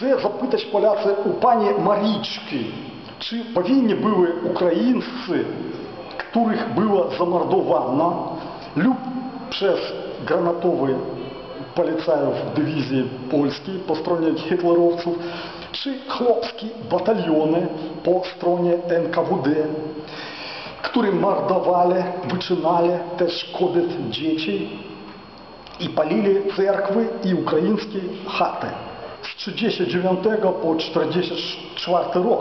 Це запитач поляці у пані Марічки, чи повинні були українці, яких було замордовано, либо через гранатові поліцаїв дивізії польські по стороні гітлеровців, чи хлопські батальйони по стороні НКВД, які мордовали, вичинали, теж кобіт дітей, і палили церкви і українські хати. З 1939 по 1944 рік.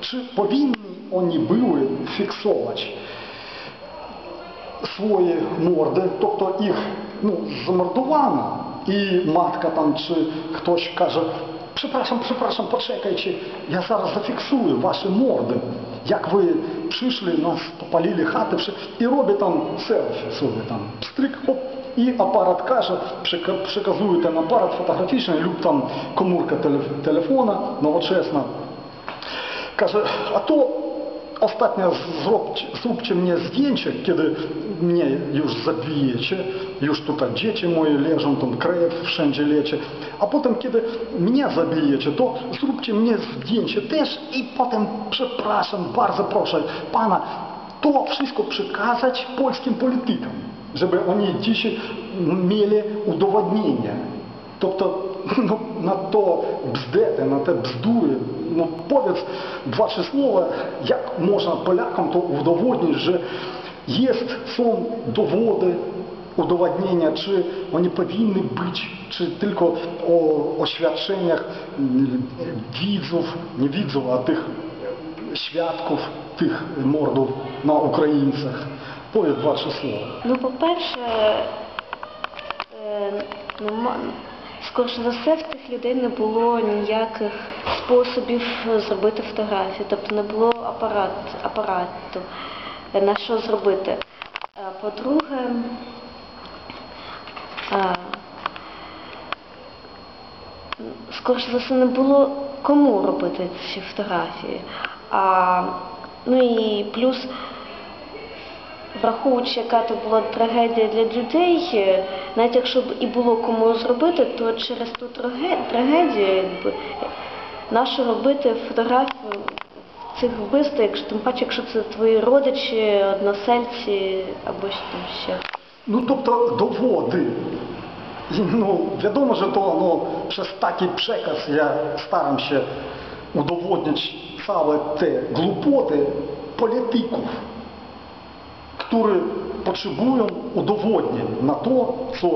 Чи повинні вони були фіксувати свої морди, тобто їх замордовано, і матка там чи хтось каже: "Przepraszam, przepraszam, poczekajcie, ja zaraz zafiksuję wasze mordy, jak wy przyszli, nas popalili chaty", i robię tam selfie sobie tam, pstryk, hop, i aparat każe, przekazuje ten aparat fotograficzny lub tam komórka telefona nowoczesna, każe: "A to ostatnio zróbcie mnie zdjęcie, kiedy mnie już zabijecie, już tutaj dzieci moje leżą, tam krew wszędzie leci, a potem kiedy mnie zabijecie, to zróbcie mnie zdjęcie też i potem przepraszam, bardzo proszę pana to wszystko przekazać polskim politykom, żeby oni dzisiaj mieli udowodnienie". Тобто на то бздети, на те бздури, ну, повідь два-три слова, як можна полякам то удоводнити, що є сон доводи, удоводнення, чи вони повинні бути, чи тільки о свідченнях відзів, не відзів, а тих свідків, тих мордів на українцях. Повідь два-три слова. Ну, по-перше, скоріше за все, в тих людей не було ніяких способів зробити фотографію, тобто не було апарату, на що зробити. По-друге, скоріше за все, не було кому робити ці фотографії. Ну і плюс, враховуючи, яка то була трагедія для людей, навіть якщо б і було кому зробити, то через ту трагедію нащо робити фотографію цих вбивств, тим паче, якщо це твої родичі, односельці або що там ще. Ну, тобто доводи. Ну, відомо, що то через такий переказ я стараюся удоводнити саме ті глупоти політиків, які потребують удоводнення на те, що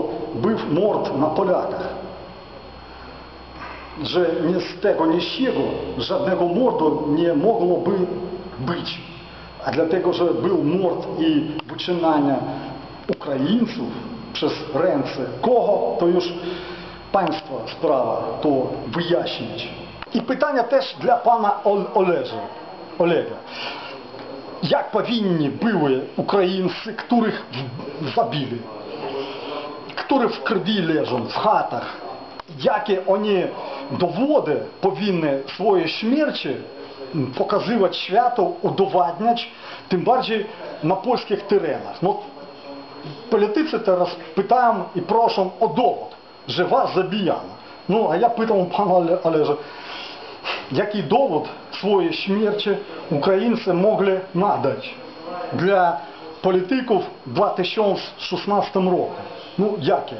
був морд на поляках. Що ні з того, ні з чого, жодного морду не могло би бути. А для того, що був морд і вичинання українців через ренці кого, то ж панство справа, то вияснюють. І питання теж для пана Олега. Як повинні були українці, яких забили, які в крові лежать, в хатах, які вони доводи повинні свої смерті показувати світу, удоводнювати, тим більше на польських теренах. Політиці зараз питаємо і просимо о довод, що вас забіяно. Ну, а я питав пана Олега, який довод своєї смерті українці могли надати для політиків в 2016 році? Ну, який?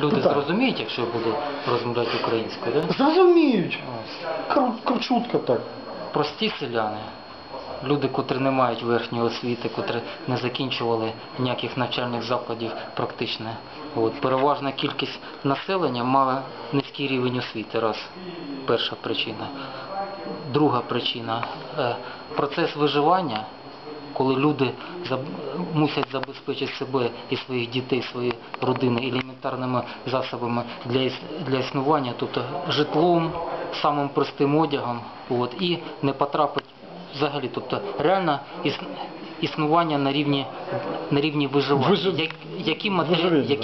Люди зрозуміють, якщо будуть розмовляти українською, так? Зрозуміють. Кручутко так. Прості селяни, люди, котрі не мають верхньої освіти, котрі не закінчували ніяких навчальних закладів практично. Переважна кількість населення мала низький рівень освіти, раз. Перша причина. Друга причина – процес виживання, коли люди мусять забезпечити себе і своїх дітей, свої родини елементарними засобами для існування, тобто житлом, самим простим одягом, і не потрапити взагалі, тобто реально існування на рівні виживання. Які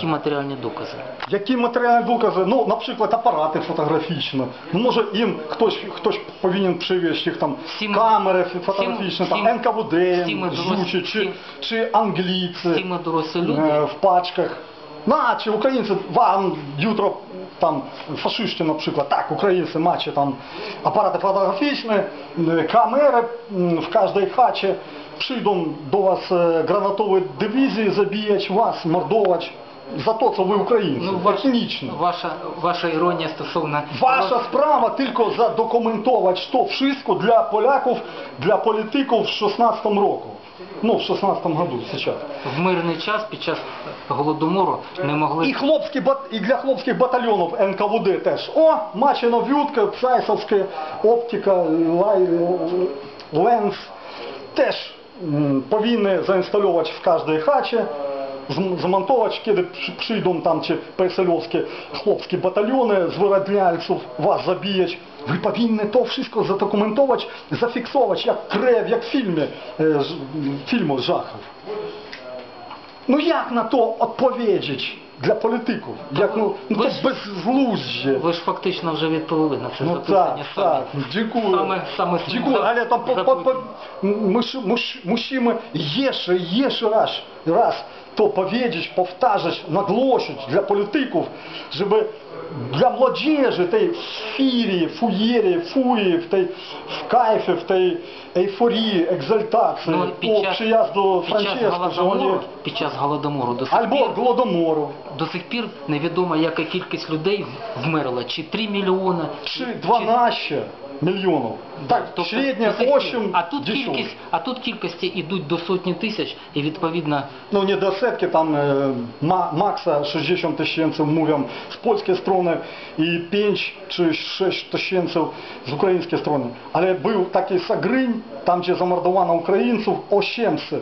матеріальні докази? Які матеріальні докази? Ну, наприклад, апарати фотографічні. Може, їм хтось повинен привезти камери фотографічні, НКВД, жучі, чи англійці в пачках. наче українці вам jutro там фашисти, наприклад, так, українці, наче там апарати фотографічні, камери в кожній хаті, прийдуть до вас гранатові дивізії, забіють вас, мордовать. За те, що ви українці, технічно. Ваша іронія стосовно... Ваша справа тільки задокументувати, що все для поляків, для політиків в 16-му році. Ну, в 16-му году, зараз. В мирний час, під час Голодомору, не могли... І для хлопських батальйонів НКВД теж. О, Мачино, Вютка, Цайсовське, Оптика, Ленс. Теж повинні заінсталювати в кожній хаті. Змонтовувати, коли прийдуть там чи пересельовські хлопські батальйони з виродняльців, вас забіють. Ви повинні то все задокументувати, зафіксувати, як крев, як в фільмі жахів. Ну як на то відповідати для політиків? Це безглуздя. Ви ж фактично вже відповіли на це запитання. Ну так, так. Дякую, але там мужчини єше раз. То повідеш, повтажеш, наглошують для політиків, щоб для молодіжі, тієї фірії, фуєрії, фуї, в кайфі, в тій ейфорії, екзальтації, по приїзду Франческо. Під час Голодомору до сих пір невідомо, яка кількість людей вмерла, чи 3 мільйони, чи 12 мільйонів. Так, середня 8, 10. А тут кількості йдуть до сотні тисяч і відповідно... Ну не до сотки, там Макса 60 тисячів мовлям з польської сторони і 5 чи 6 тисячів з української сторони. Але був такий Сагринь, там де замордовано українців, 800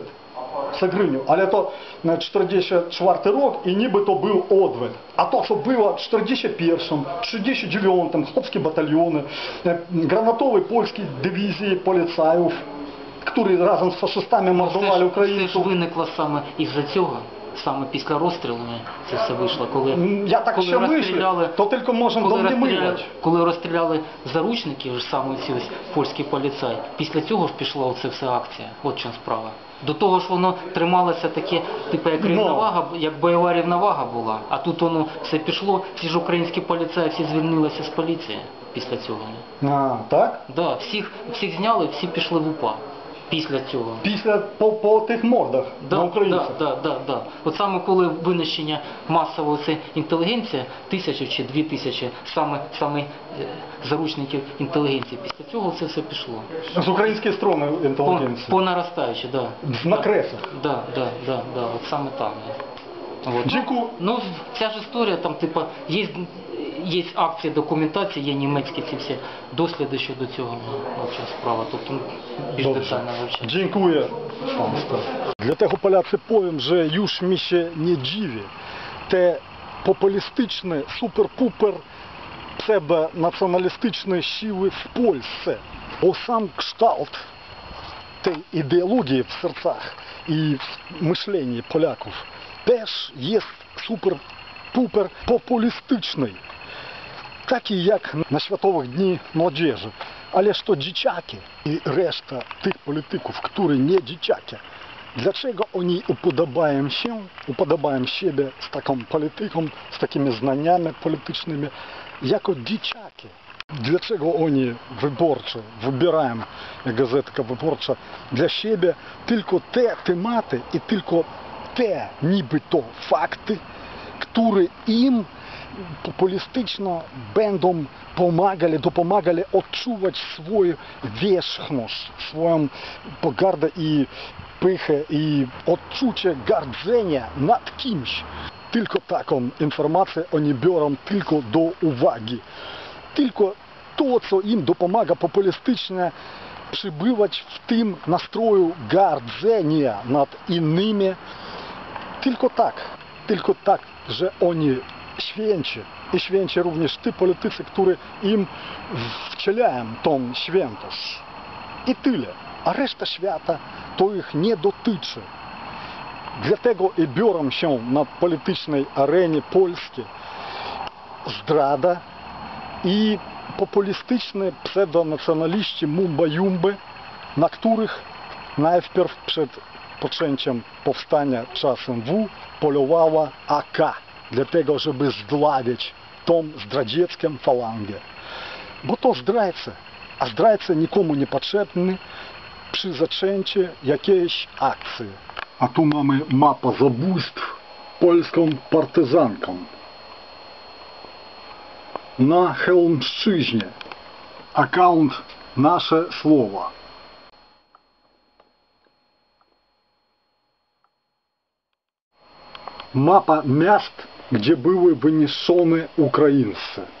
Сагриню. Але то 44 рік і нібито був одвід. А то, що було в 41-му, 69-му, хлопські батальйони, гранатові польські дивізії поліцаїв, які разом з фашистами мордували українців. Це ж виникло саме із-за цього, саме після розстрілу це все вийшло, коли розстріляли заручників, саме ці польські поліцаї, після цього ж пішла оця вся акція, от чим справа. До того ж воно трималося таке, типу як рівновага, як бойова рівновага була, а тут воно все пішло, всі ж українські поліцаї, всі звільнилися з поліції після цього. А, так? Так, всіх зняли, всі пішли в УПА. Після цього. Після, по тих мордах на українцях. Так. От саме коли винищення масово це інтелігенція, 1000 чи 2000, саме заручників інтелігенції. Після цього це все пішло. З української сторони інтелігенції. По наростаючі, так. На кресах. Так, от саме там. Ну, ця ж історія, там, типа, є акції документації, є німецькі ці всі досліди щодо цього справа, тобто більш детально вивчати. Дякую. Dlatego Polacy powiem, że już mi się nie dziwię. Te populistyczne, super-puper, pseudonacjonalistyczne siły w Polsce. Bo sam kształt tej ideologii w sercach i w myśleniu Polaków też jest super-puper populistyczny. Такі, як на Святових Дні Молодіжі. Але що дівчатки і решта тих політиків, які не дівчатки, для чого вони уподобають себе з таким політиком, з такими знаннями політичними, як дівчатки? Для чого вони виборчі, вибираємо, як газетка виборча, для себе тільки те темати і тільки те нібито факти, які їм популистично бендом допомагали отчувать свою вешхность, своем погарда и пыха, и отчуче гордзения над кимсь. Только таком информация они берем только до уваги. Только то, что им допомага популистично прибывать в тим настрою гордзения над иными. Только так же они święci i święci również ty politycy, którzy im wcielają tą świętość. I tyle. A reszta świata to ich nie dotyczy. Dlatego i biorą się na politycznej arenie Polski zdrada i populistyczne pseudonacjonaliści mumba-jumby, na których najpierw przed poczęciem powstania czasem W polowała AK. для tego, żeby zdławić tą zdradziecką falangę. Bo to zdrajca, a zdrajca nikomu nie potrzebny przy zaczęciu jakiejś akcji. A tu mamy mapę zabójstw polską partyzanką na Chełmszczyźnie. Аккаунт «Наше слово». Мапа мест, где были вынесены украинцы.